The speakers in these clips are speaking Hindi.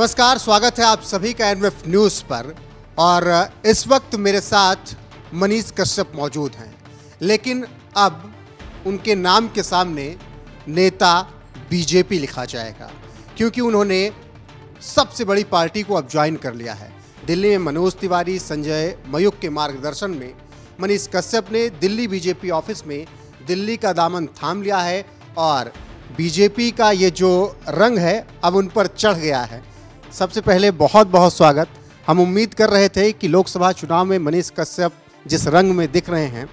नमस्कार, स्वागत है आप सभी का एनएमएफ न्यूज़ पर। और इस वक्त मेरे साथ मनीष कश्यप मौजूद हैं, लेकिन अब उनके नाम के सामने नेता बीजेपी लिखा जाएगा, क्योंकि उन्होंने सबसे बड़ी पार्टी को अब ज्वाइन कर लिया है। दिल्ली में मनोज तिवारी, संजय मयूख के मार्गदर्शन में मनीष कश्यप ने दिल्ली बीजेपी ऑफिस में दिल्ली का दामन थाम लिया है और बीजेपी का ये जो रंग है अब उन पर चढ़ गया है। सबसे पहले बहुत बहुत स्वागत। हम उम्मीद कर रहे थे कि लोकसभा चुनाव में मनीष कश्यप जिस रंग में दिख रहे हैं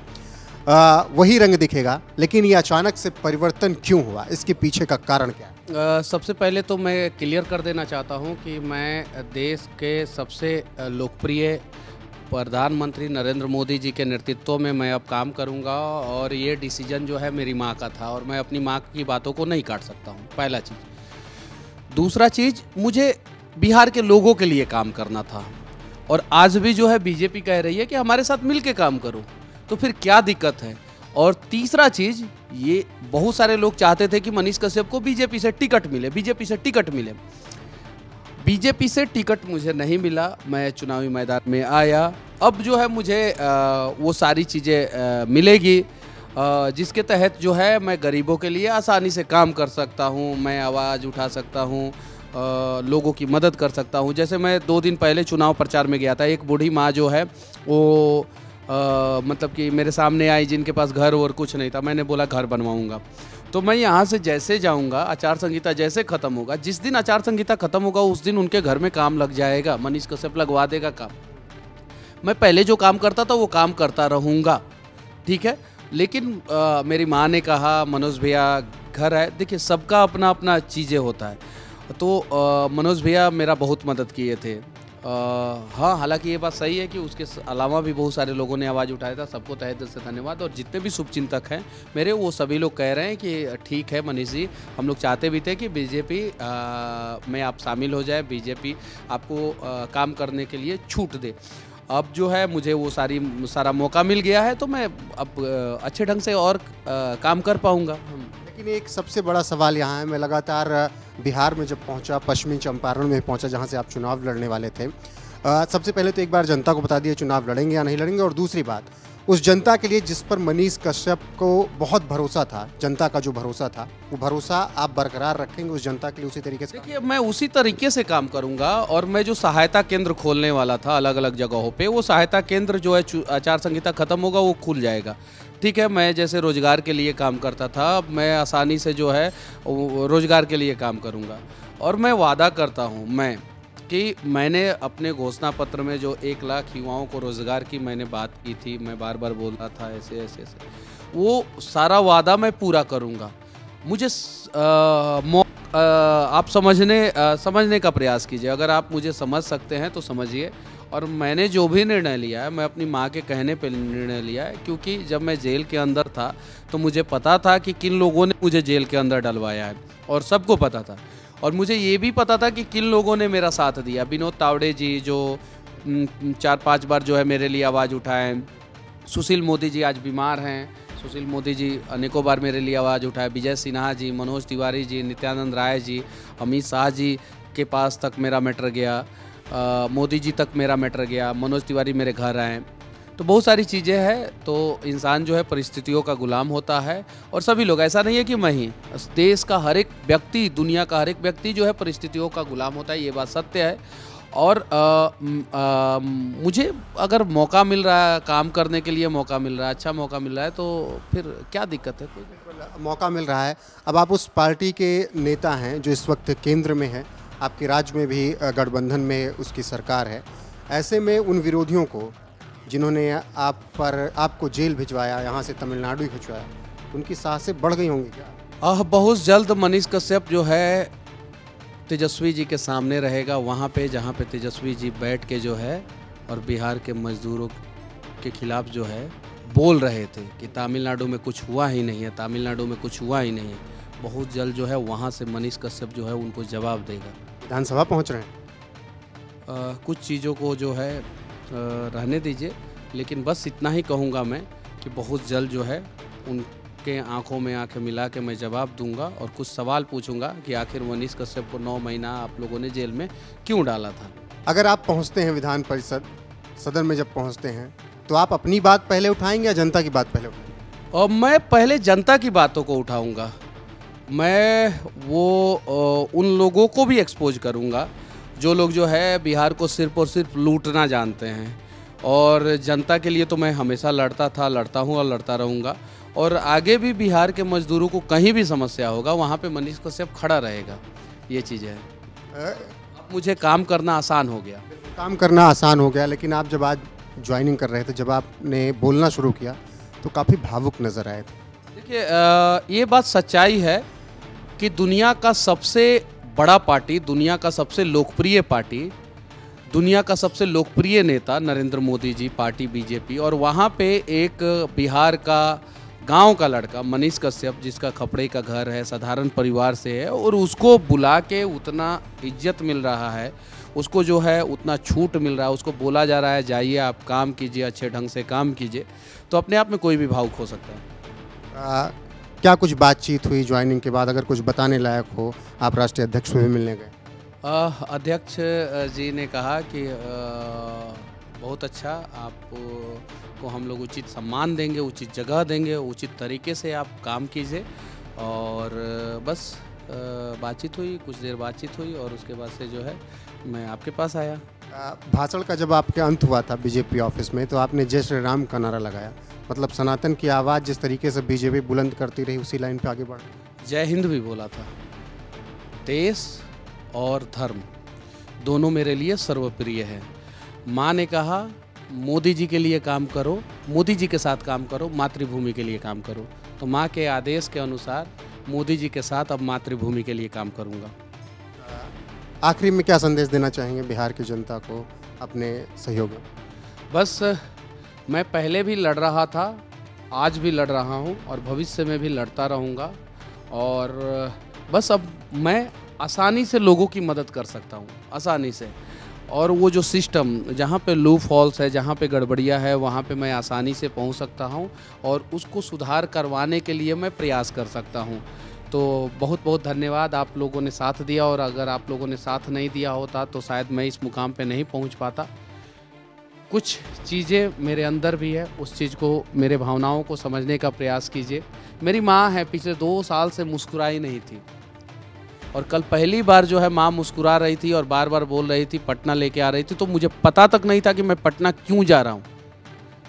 वही रंग दिखेगा, लेकिन ये अचानक से परिवर्तन क्यों हुआ, इसके पीछे का कारण क्या है? सबसे पहले तो मैं क्लियर कर देना चाहता हूं कि मैं देश के सबसे लोकप्रिय प्रधानमंत्री नरेंद्र मोदी जी के नेतृत्व में मैं अब काम करूंगा और ये डिसीजन जो है मेरी माँ का था और मैं अपनी माँ की बातों को नहीं काट सकता हूँ, पहला चीज़। दूसरा चीज़, मुझे बिहार के लोगों के लिए काम करना था और आज भी जो है बीजेपी कह रही है कि हमारे साथ मिल के काम करो, तो फिर क्या दिक्कत है? और तीसरा चीज़, ये बहुत सारे लोग चाहते थे कि मनीष कश्यप को बीजेपी से टिकट मिले। बीजेपी से टिकट मुझे नहीं मिला, मैं चुनावी मैदान में आया। अब जो है मुझे वो सारी चीज़ें मिलेगी जिसके तहत जो है मैं गरीबों के लिए आसानी से काम कर सकता हूँ, मैं आवाज़ उठा सकता हूँ, लोगों की मदद कर सकता हूँ। जैसे मैं 2 दिन पहले चुनाव प्रचार में गया था, एक बूढ़ी माँ जो है वो मतलब कि मेरे सामने आई जिनके पास घर और कुछ नहीं था। मैंने बोला घर बनवाऊँगा, तो मैं यहाँ से जैसे जाऊँगा, आचार संहिता जैसे ख़त्म होगा, जिस दिन आचार संहिता ख़त्म होगा उस दिन उनके घर में काम लग जाएगा, मनीष कश्यप लगवा देगा काम। मैं पहले जो काम करता था वो काम करता रहूँगा, ठीक है। लेकिन मेरी माँ ने कहा मनोज भैया घर है, देखिए सबका अपना अपना चीज़ें होता है, तो मनोज भैया मेरा बहुत मदद किए थे। हाँ, हालांकि ये बात सही है कि उसके अलावा भी बहुत सारे लोगों ने आवाज़ उठाया था, सबको तहे दिल से धन्यवाद। और जितने भी शुभचिंतक हैं मेरे, वो सभी लोग कह रहे हैं कि ठीक है मनीष जी, हम लोग चाहते भी थे कि बीजेपी में आप शामिल हो जाए, बीजेपी आपको काम करने के लिए छूट दे। अब जो है मुझे वो सारा मौका मिल गया है, तो मैं अब अच्छे ढंग से और काम कर पाऊँगा। लेकिन एक सबसे बड़ा सवाल यहाँ है, मैं लगातार बिहार में जब पहुँचा, पश्चिमी चंपारण में पहुँचा जहाँ से आप चुनाव लड़ने वाले थे, सबसे पहले तो एक बार जनता को बता दिया चुनाव लड़ेंगे या नहीं लड़ेंगे, और दूसरी बात उस जनता के लिए जिस पर मनीष कश्यप को बहुत भरोसा था, जनता का जो भरोसा था वो भरोसा आप बरकरार रखेंगे उस जनता के लिए उसी तरीके से? देखिए, मैं उसी तरीके से काम करूंगा। और मैं जो सहायता केंद्र खोलने वाला था अलग अलग जगहों पे, वो सहायता केंद्र जो है आचार संहिता खत्म होगा वो खुल जाएगा, ठीक है। मैं जैसे रोजगार के लिए काम करता था, अब मैं आसानी से जो है रोजगार के लिए काम करूँगा। और मैं वादा करता हूँ कि मैंने अपने घोषणा पत्र में जो 1 लाख युवाओं को रोज़गार की मैंने बात की थी, मैं बार बार बोल रहा था ऐसे, वो सारा वादा मैं पूरा करूँगा। मुझे आप समझने का प्रयास कीजिए, अगर आप मुझे समझ सकते हैं तो समझिए। और मैंने जो भी निर्णय लिया है, मैं अपनी माँ के कहने पे निर्णय लिया है, क्योंकि जब मैं जेल के अंदर था तो मुझे पता था कि किन लोगों ने मुझे जेल के अंदर डलवाया है, और सबको पता था। और मुझे ये भी पता था कि किन लोगों ने मेरा साथ दिया, विनोद तावड़े जी जो 4-5 बार जो है मेरे लिए आवाज़ उठाए, सुशील मोदी जी आज बीमार हैं, सुशील मोदी जी अनेकों बार मेरे लिए आवाज़ उठाए, विजय सिन्हा जी, मनोज तिवारी जी, नित्यानंद राय जी, अमित शाह जी के पास तक मेरा मैटर गया, मोदी जी तक मेरा मैटर गया, मनोज तिवारी मेरे घर आए। तो बहुत सारी चीज़ें हैं, तो इंसान जो है परिस्थितियों का गुलाम होता है। और सभी लोग, ऐसा नहीं है कि मैं ही, देश का हर एक व्यक्ति, दुनिया का हर एक व्यक्ति जो है परिस्थितियों का गुलाम होता है, ये बात सत्य है। और मुझे अगर मौका मिल रहा है, काम करने के लिए मौका मिल रहा है, अच्छा मौका मिल रहा है, तो फिर क्या दिक्कत है? कोई मौका मिल रहा है। अब आप उस पार्टी के नेता हैं जो इस वक्त केंद्र में है, आपके राज्य में भी गठबंधन में उसकी सरकार है, ऐसे में उन विरोधियों को जिन्होंने आपको जेल भिजवाया, यहाँ से तमिलनाडु भिजवाया, उनकी सांसें बढ़ गई होंगी क्या? बहुत जल्द मनीष कश्यप जो है तेजस्वी जी के सामने रहेगा, वहाँ पे जहाँ पे तेजस्वी जी बैठ के जो है और बिहार के मजदूरों के खिलाफ जो है बोल रहे थे कि तमिलनाडु में कुछ हुआ ही नहीं है। बहुत जल्द जो है वहाँ से मनीष कश्यप जो है उनको जवाब देगा। विधानसभा पहुँच रहे हैं, कुछ चीज़ों को जो है रहने दीजिए, लेकिन बस इतना ही कहूँगा मैं कि बहुत जल्द जो है उन के आंखों में आंखें मिला के मैं जवाब दूंगा और कुछ सवाल पूछूंगा कि आखिर मनीष कश्यप को 9 महीना आप लोगों ने जेल में क्यों डाला था। अगर आप पहुंचते हैं विधान परिषद सदन में, जब पहुंचते हैं तो आप अपनी बात पहले उठाएंगे या जनता की बात पहले उठाएंगे? और मैं पहले जनता की बातों को उठाऊँगा, मैं वो उन लोगों को भी एक्सपोज करूँगा जो लोग जो है बिहार को सिर्फ और सिर्फ लूटना जानते हैं। और जनता के लिए तो मैं हमेशा लड़ता था, लड़ता हूँ और लड़ता रहूँगा। और आगे भी बिहार के मजदूरों को कहीं भी समस्या होगा वहाँ पे मनीष कश्यप खड़ा रहेगा। ये चीज़ें हैं। मुझे काम करना आसान हो गया, काम करना आसान हो गया। लेकिन आप जब आज ज्वाइनिंग कर रहे थे, जब आपने बोलना शुरू किया तो काफ़ी भावुक नज़र आए थे। देखिए, ये बात सच्चाई है कि दुनिया का सबसे बड़ा पार्टी, दुनिया का सबसे लोकप्रिय पार्टी, दुनिया का सबसे लोकप्रिय नेता नरेंद्र मोदी जी, पार्टी बीजेपी, और वहाँ पे एक बिहार का गांव का लड़का मनीष कश्यप, जिसका खपड़े का घर है, साधारण परिवार से है, और उसको बुला के उतना इज्जत मिल रहा है, उसको जो है उतना छूट मिल रहा है, उसको बोला जा रहा है जाइए आप काम कीजिए, अच्छे ढंग से काम कीजिए, तो अपने आप में कोई भी भावुक हो सकता है। क्या कुछ बातचीत हुई ज्वाइनिंग के बाद? अगर कुछ बताने लायक हो। आप राष्ट्रीय अध्यक्ष से भी मिलने गए? अध्यक्ष जी ने कहा कि बहुत अच्छा, आपको हम लोग उचित सम्मान देंगे, उचित जगह देंगे, उचित तरीके से आप काम कीजिए। और बस बातचीत हुई, कुछ देर बातचीत हुई और उसके बाद से जो है मैं आपके पास आया। भाषण का जब आपके अंत हुआ था बीजेपी ऑफिस में, तो आपने जय श्री राम का नारा लगाया। मतलब सनातन की आवाज़ जिस तरीके से बीजेपी बुलंद करती रही, उसी लाइन पे आगे बढ़ा। जय हिंद भी बोला था। देश और धर्म दोनों मेरे लिए सर्वप्रिय है। माँ ने कहा मोदी जी के लिए काम करो, मोदी जी के साथ काम करो, मातृभूमि के लिए काम करो। तो माँ के आदेश के अनुसार मोदी जी के साथ अब मातृभूमि के लिए काम करूँगा। आखिरी में क्या संदेश देना चाहेंगे बिहार की जनता को अपने सहयोग में? बस मैं पहले भी लड़ रहा था, आज भी लड़ रहा हूं और भविष्य में भी लड़ता रहूंगा। और बस अब मैं आसानी से लोगों की मदद कर सकता हूं, आसानी से। और वो जो सिस्टम जहां पे लूप होल्स है, जहां पे गड़बड़ियां है, वहां पे मैं आसानी से पहुंच सकता हूं और उसको सुधार करवाने के लिए मैं प्रयास कर सकता हूं। तो बहुत बहुत धन्यवाद, आप लोगों ने साथ दिया। और अगर आप लोगों ने साथ नहीं दिया होता तो शायद मैं इस मुकाम पे नहीं पहुंच पाता। कुछ चीज़ें मेरे अंदर भी है, उस चीज़ को, मेरे भावनाओं को समझने का प्रयास कीजिए। मेरी माँ है, पिछले 2 साल से मुस्कुराई नहीं थी और कल पहली बार जो है माँ मुस्कुरा रही थी और बार बार बोल रही थी पटना लेके आ रही थी। तो मुझे पता तक नहीं था कि मैं पटना क्यों जा रहा हूँ।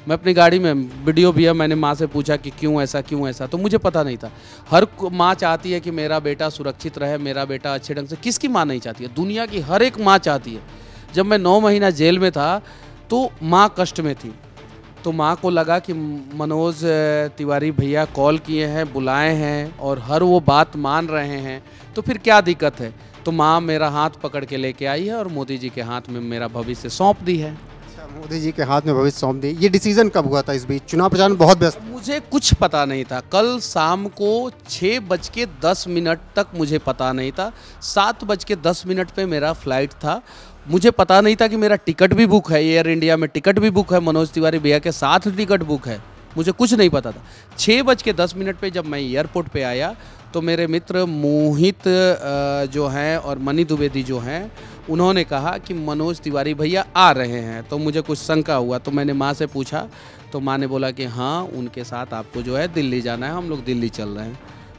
मैं अपनी गाड़ी में वीडियो भी है, मैंने माँ से पूछा कि क्यों ऐसा, तो मुझे पता नहीं था। हर माँ चाहती है कि मेरा बेटा सुरक्षित रहे, मेरा बेटा अच्छे ढंग से, किसकी माँ नहीं चाहती है? दुनिया की हर एक माँ चाहती है। जब मैं 9 महीना जेल में था तो माँ कष्ट में थी, तो माँ को लगा कि मनोज तिवारी भैया कॉल किए हैं, बुलाए हैं और हर वो बात मान रहे हैं, तो फिर क्या दिक्कत है? तो माँ मेरा हाथ पकड़ के लेके आई है और मोदी जी के हाथ में मेरा भविष्य सौंप दी है। अच्छा, मोदी जी के हाथ में भविष्य सौंप दी। ये डिसीजन कब हुआ था? इस बीच चुनाव प्रचार में बहुत व्यस्त। मुझे कुछ पता नहीं था। कल शाम को 6:10 तक मुझे पता नहीं था। 7:10 पर मेरा फ्लाइट था। मुझे पता नहीं था कि मेरा टिकट भी बुक है, एयर इंडिया में टिकट भी बुक है, मनोज तिवारी भैया के साथ टिकट बुक है। मुझे कुछ नहीं पता था। 6:10 पे जब मैं एयरपोर्ट पे आया तो मेरे मित्र मोहित जो हैं और मनीष द्विवेदी जो हैं, उन्होंने कहा कि मनोज तिवारी भैया आ रहे हैं। तो मुझे कुछ शंका हुआ, तो मैंने माँ से पूछा, तो माँ ने बोला कि हाँ, उनके साथ आपको जो है दिल्ली जाना है, हम लोग दिल्ली चल रहे हैं।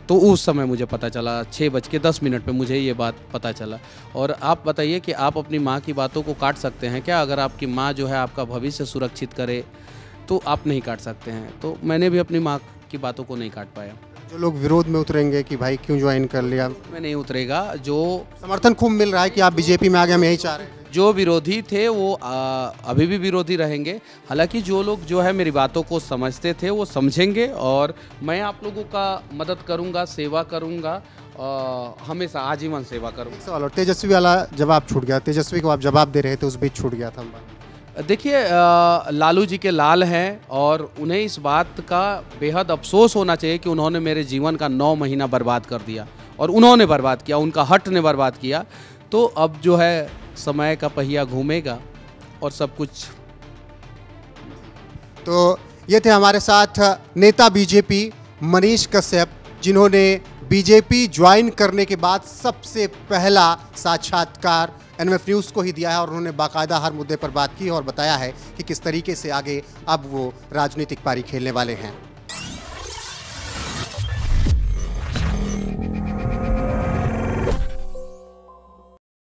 तो उस समय मुझे पता चला, 6:10 पे मुझे ये बात पता चला। और आप बताइए कि आप अपनी माँ की बातों को काट सकते हैं क्या? अगर आपकी माँ जो है आपका भविष्य सुरक्षित करे तो आप नहीं काट सकते हैं। तो मैंने भी अपनी माँ की बातों को नहीं काट पाया। जो लोग विरोध में उतरेंगे कि भाई क्यों ज्वाइन कर लिया, मैं नहीं उतरेगा। जो समर्थन खूब मिल रहा है कि आप बीजेपी में आ गए, हम यही चाह रहे हैं। जो विरोधी थे वो अभी भी विरोधी रहेंगे। हालांकि जो लोग जो है मेरी बातों को समझते थे वो समझेंगे और मैं आप लोगों का मदद करूंगा, सेवा करूंगा, हमेशा आजीवन सेवा करूंगा। और तेजस्वी वाला जवाब छूट गया, तेजस्वी को आप जवाब दे रहे थे, उस बीच छूट गया था। देखिए, लालू जी के लाल हैं और उन्हें इस बात का बेहद अफसोस होना चाहिए कि उन्होंने मेरे जीवन का 9 महीना बर्बाद कर दिया और उन्होंने बर्बाद किया, उनका हट ने बर्बाद किया। तो अब जो है समय का पहिया घूमेगा और सब कुछ। तो ये थे हमारे साथ नेता बीजेपी मनीष कश्यप, जिन्होंने बीजेपी ज्वाइन करने के बाद सबसे पहला साक्षात्कार एनएमएफ न्यूज़ को ही दिया है और उन्होंने बाकायदा हर मुद्दे पर बात की और बताया है कि किस तरीके से आगे अब वो राजनीतिक पारी खेलने वाले हैं।